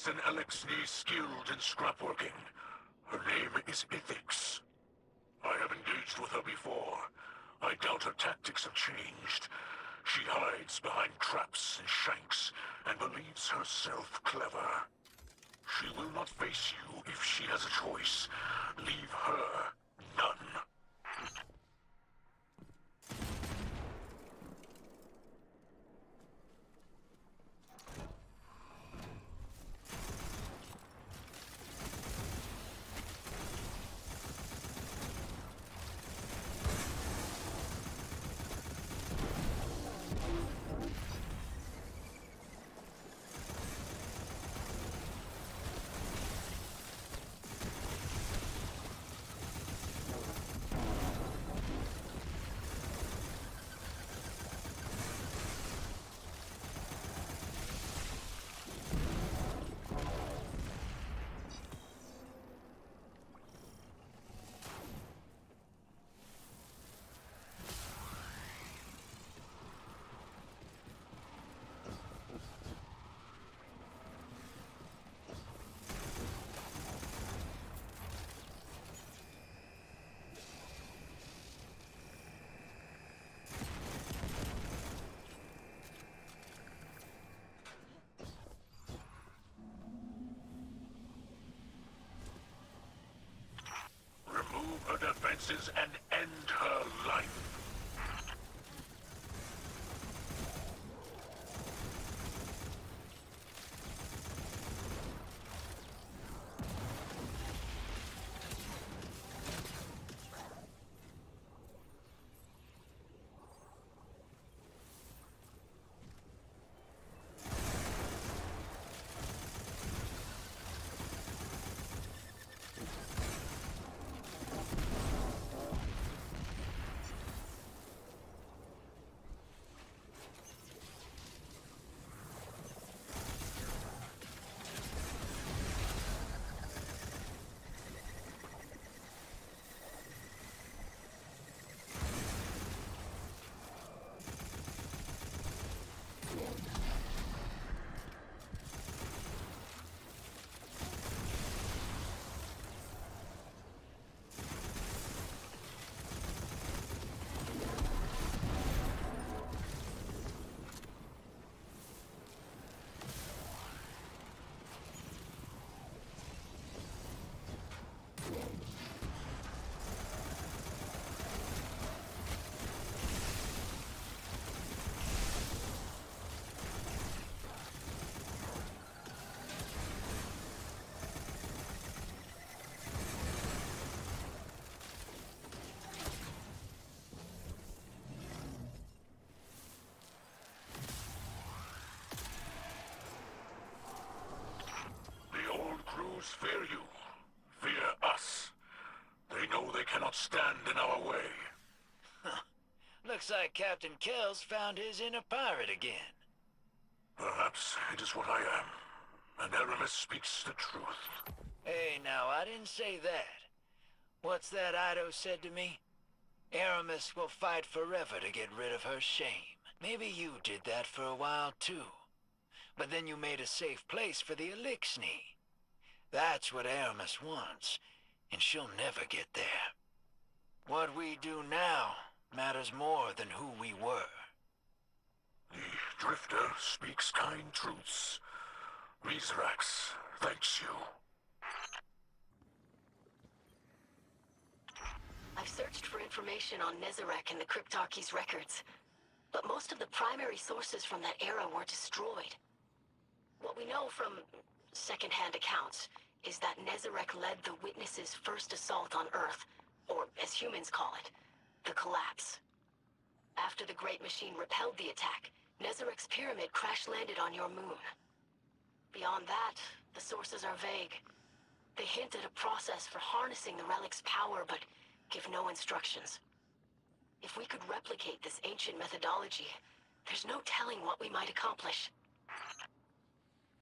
place an Eliksni skilled in scrapworking. Her name is Ithyks. I have engaged with her before. I doubt her tactics have changed. She hides behind traps and shanks, and believes herself clever. She will not face you if she has a choice. Leave her none. Defenses and end her life. Fear you. Fear us. They know they cannot stand in our way. Huh. Looks like Captain Kells found his inner pirate again. Perhaps it is what I am, and Eramis speaks the truth. Hey, now, I didn't say that. What's that Ido said to me? Eramis will fight forever to get rid of her shame. Maybe you did that for a while, too. But then you made a safe place for the Eliksni. That's what Eramis wants, and she'll never get there. What we do now matters more than who we were. The Drifter speaks kind truths. Resorax thanks you. I've searched for information on Nezarek and the Cryptarchy's records, but most of the primary sources from that era were destroyed. What we know from second-hand accounts is that Nezarek led the Witness's first assault on Earth, or as humans call it, the Collapse. After the Great Machine repelled the attack, Nezarek's pyramid crash-landed on your moon. Beyond that, the sources are vague. They hint at a process for harnessing the relic's power, but give no instructions. If we could replicate this ancient methodology, there's no telling what we might accomplish.